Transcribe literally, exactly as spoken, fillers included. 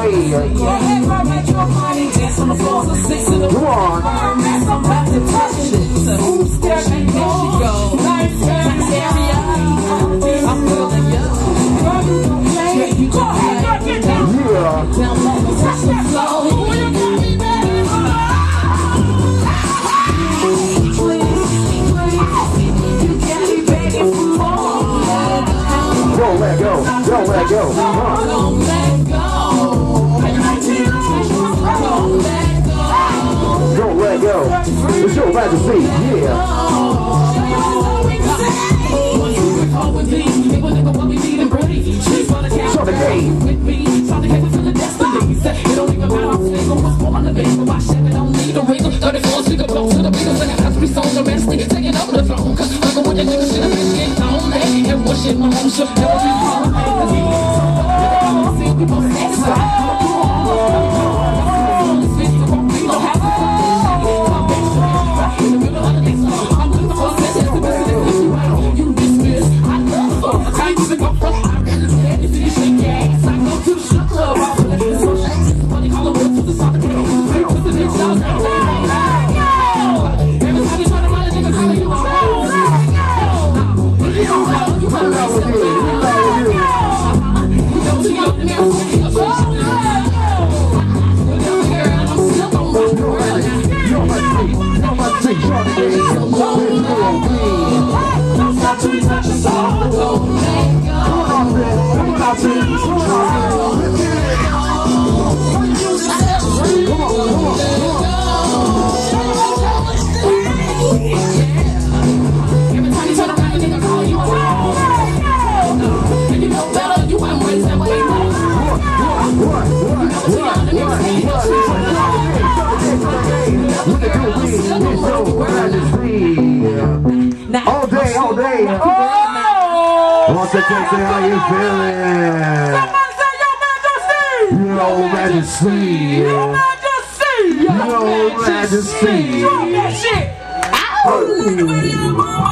way. Go ahead, mama, you a party, dance on the floor, so six in the room. Come on. I'm about to touch it. So who's there? There she go. Life's area. I'm feeling you. Girl, you don't play. Yeah, you go ahead, girl, get down. Yeah. Now, mama, touch the floor. Who you got me, baby? Please, please, you got me ready for more. Don't let go. Don't let go. Don't let go. Don't let go. It's your majesty, yeah. Shut the game. With me, trying to get me to the destiny. It don't even matter, I'm single. I'm born on the baby, my shit, I don't need a reason. thirty-four, she could blow to the Beatles. And I have to be so domestic, taking over the throne. Cause I go with the nigga shit, I'm getting down, man. And wishing my home should never be home. Cause he is so bad, see people satisfied. Once again, say how you feeling. Someone say your majesty. Your majesty. Your majesty. Your majesty. Your majesty. Your majesty. Your majesty.